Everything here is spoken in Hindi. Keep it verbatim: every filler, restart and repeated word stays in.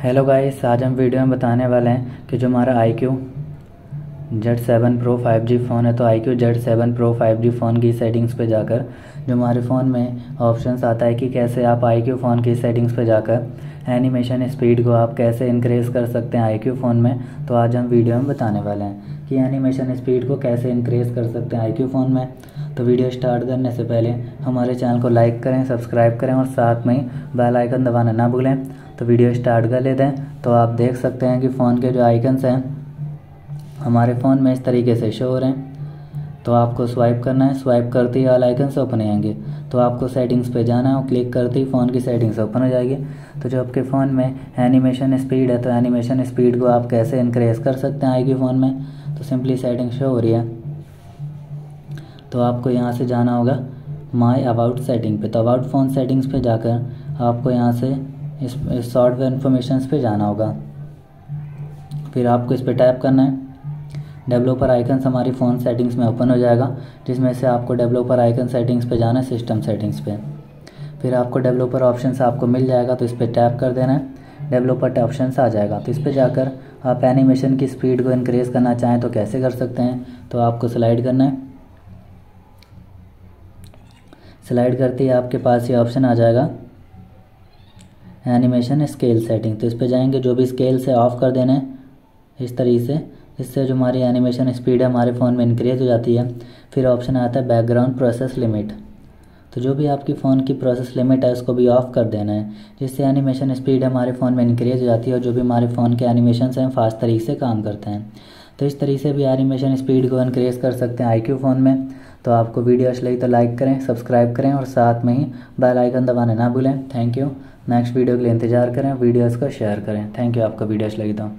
हेलो गाइस, आज हम वीडियो में बताने वाले हैं कि जो हमारा iQOO Z seven Pro five G phone है तो iQOO Z seven Pro five G phone की सेटिंग्स पे जाकर जो हमारे फ़ोन में ऑप्शंस आता है कि कैसे आप iQOO फ़ोन की सेटिंग्स पे जाकर एनिमेशन स्पीड को आप कैसे इंक्रीज़ कर सकते हैं iQOO फ़ोन में। तो आज हम वीडियो में बताने वाले हैं कि एनिमेशन स्पीड को कैसे इंक्रीज़ कर सकते हैं iQOO फ़ोन में। तो वीडियो स्टार्ट करने से पहले हमारे चैनल को लाइक करें, सब्सक्राइब करें और साथ में ही बेल आइकन दबाना ना भूलें। तो वीडियो स्टार्ट कर लेते हैं। तो आप देख सकते हैं कि फ़ोन के जो आइकन्स हैं हमारे फ़ोन में इस तरीके से शो हो रहे हैं। तो आपको स्वाइप करना है, स्वाइप करते ही ऑल आइकन्स ओपन आएंगे। तो आपको सेटिंग्स पे जाना है और क्लिक करते ही फ़ोन की सेटिंग्स ओपन हो जाएगी। तो जो आपके फ़ोन में एनिमेशन स्पीड है तो एनिमेशन स्पीड को आप कैसे इंक्रीज़ कर सकते हैं iQOO फ़ोन में। तो सिंपली सेटिंग शो हो रही है तो आपको यहाँ से जाना होगा माई अबाउट सेटिंग पे। तो अबाउट फ़ोन सेटिंग्स पे जाकर आपको यहाँ से इस सॉफ्टवेयर इन्फॉर्मेशंस पे जाना होगा। फिर आपको इस पे टैप करना है। डेवलपर आइकन्स हमारी फ़ोन सेटिंग्स में ओपन हो जाएगा, जिसमें से आपको डेवलपर आइकन सेटिंग्स पे जाना है, सिस्टम सेटिंग्स पे। फिर आपको डेवलपर ऑप्शंस आपको मिल जाएगा तो इस पर टैप कर देना है, डेवलपर ऑप्शंस आ जाएगा। तो इस पर जाकर आप एनिमेशन की स्पीड को इंक्रीज़ करना चाहें तो कैसे कर सकते हैं। तो आपको स्लाइड करना है, स्लाइड करते ही आपके पास ये ऑप्शन आ जाएगा एनिमेशन स्केल सेटिंग। तो इस पे जाएंगे, जो भी स्केल से ऑफ़ कर देना है इस तरीके से। इससे जो हमारी एनिमेशन स्पीड है हमारे फ़ोन में इंक्रीज़ हो जाती है। फिर ऑप्शन आता है बैकग्राउंड प्रोसेस लिमिट। तो जो भी आपकी फ़ोन की प्रोसेस लिमिट है उसको भी ऑफ़ कर देना है, जिससे एनिमेशन स्पीड हमारे फ़ोन में इंक्रीज़ हो जाती है और जो भी हमारे फ़ोन के एनिमेशन हैं फास्ट तरीके से काम करते हैं। तो इस तरीके से भी एनिमेशन स्पीड को इंक्रीज़ कर सकते हैं iQOO फ़ोन में। तो आपको वीडियो अच्छी लगी तो लाइक करें, सब्सक्राइब करें और साथ में ही बेल आइकन दबाना ना भूलें। Thank you. नेक्स्ट वीडियो के लिए इंतजार करें, वीडियोस को शेयर करें। Thank you. आपका वीडियो अच्छा लगी तो।